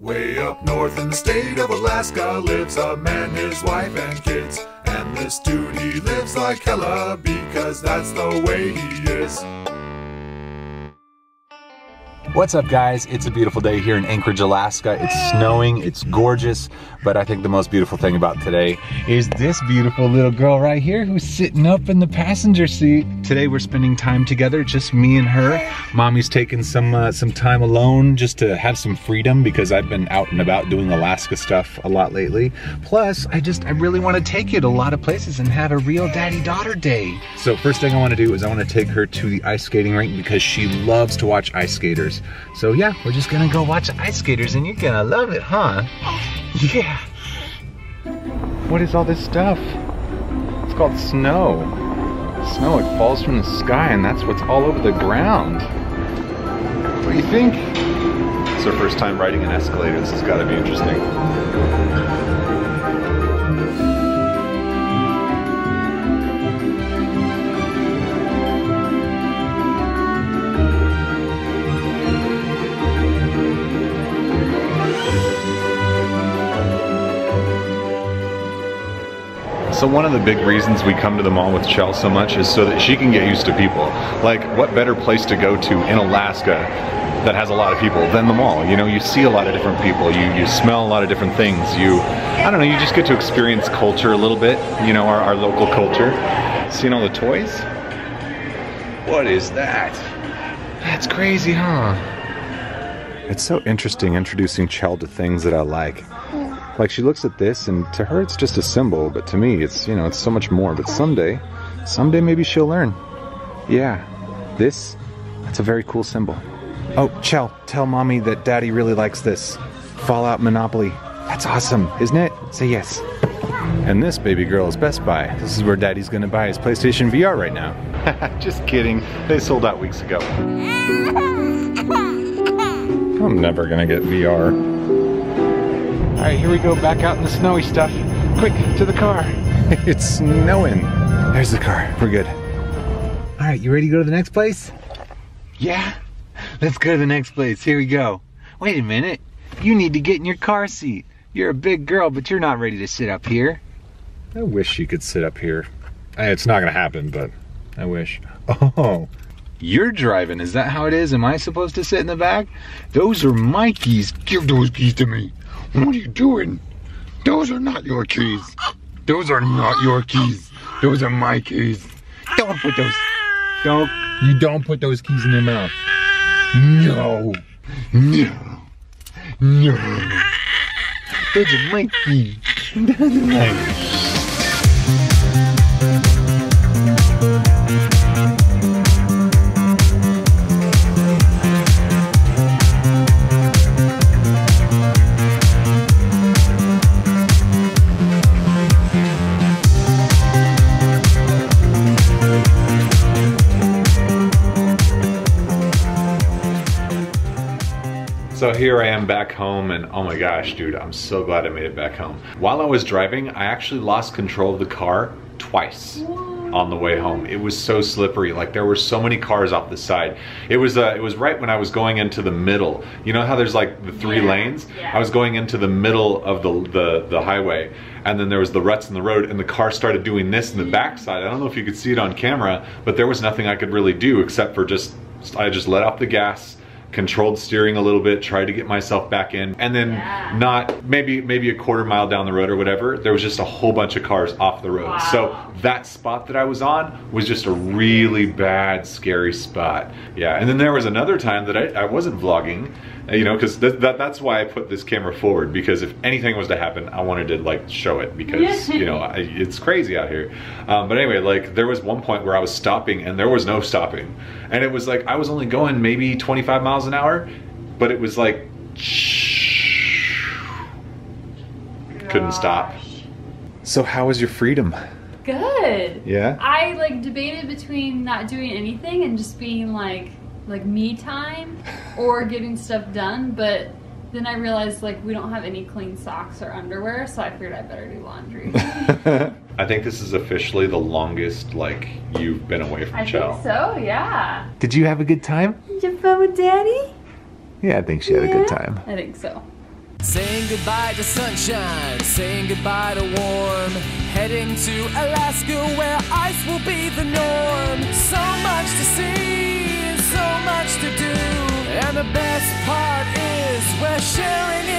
Way up north in the state of Alaska lives a man, his wife, and kids. And this dude, he lives like hella because that's the way he is. What's up, guys? It's a beautiful day here in Anchorage, Alaska. It's snowing, it's gorgeous, but I think the most beautiful thing about today is this beautiful little girl right here who's sitting up in the passenger seat. Today we're spending time together, just me and her. Mommy's taking some time alone just to have some freedom because I've been out and about doing Alaska stuff a lot lately. Plus, I really want to take you to a lot of places and have a real daddy-daughter day. So first thing I want to do is I want to take her to the ice skating rink because she loves to watch ice skaters. So yeah, we're just gonna go watch ice skaters and you're gonna love it, huh? Yeah. What is all this stuff? It's called snow. Snow, it falls from the sky and that's what's all over the ground. What do you think? It's her first time riding an escalator. This has gotta be interesting. So one of the big reasons we come to the mall with Chell so much is so that she can get used to people. Like, what better place to go to in Alaska that has a lot of people than the mall? You know, you see a lot of different people, you smell a lot of different things, I don't know, you just get to experience culture a little bit, you know, our local culture. Seeing all the toys? What is that? That's crazy, huh? It's so interesting introducing Chell to things that I like. Like, she looks at this, and to her it's just a symbol, but to me it's, you know, it's so much more. But someday maybe she'll learn. Yeah, that's a very cool symbol. Oh, Chell, tell Mommy that Daddy really likes this. Fallout Monopoly. That's awesome, isn't it? Say yes. And this baby girl is Best Buy. This is where Daddy's gonna buy his PlayStation VR right now. Just kidding, they sold out weeks ago. I'm never gonna get VR. All right, here we go, back out in the snowy stuff. Quick, to the car. It's snowing. There's the car, we're good. All right, you ready to go to the next place? Yeah, let's go to the next place, here we go. Wait a minute, you need to get in your car seat. You're a big girl, but you're not ready to sit up here. I wish you could sit up here. It's not gonna happen, but I wish. Oh, you're driving, is that how it is? Am I supposed to sit in the back? Those are my keys, give those keys to me. What are you doing? Those are not your keys. Those are not your keys. Those are my keys. Don't put those. You don't put those keys in your mouth. No. No. No. Those are my keys. Those are my keys. So here I am back home, and oh my gosh, dude, I'm so glad I made it back home. While I was driving, I actually lost control of the car twice on the way home. It was so slippery, like there were so many cars off the side. It was right when I was going into the middle. You know how there's like the three lanes? Yeah. I was going into the middle of the highway, and then there was the ruts in the road, and the car started doing this in the backside. I don't know if you could see it on camera, but there was nothing I could really do except for I just let off the gas, controlled steering a little bit, tried to get myself back in, and then maybe a quarter mile down the road or whatever, there was just a whole bunch of cars off the road. Wow. So that spot that I was on was just a really bad, scary spot. Yeah, and then there was another time that I wasn't vlogging, you know, because that's why I put this camera forward, because if anything was to happen, I wanted to like show it, because you know, it's crazy out here. But anyway, like there was one point where I was stopping and there was no stopping, and it was like I was only going maybe 25 miles an hour, but it was like couldn't stop. So how was your freedom? Good. Yeah. I like debated between not doing anything and just being like me time or getting stuff done, but then I realized like we don't have any clean socks or underwear, so I figured I better do laundry. I think this is officially the longest like you've been away from Chell. I think so, yeah. Did you have a good time? Did you have fun with Daddy? Yeah, I think she had a good time. I think so. Saying goodbye to sunshine, saying goodbye to warm, heading to Alaska where ice will be the norm. So much to see, so much to do, and the best part is we're sharing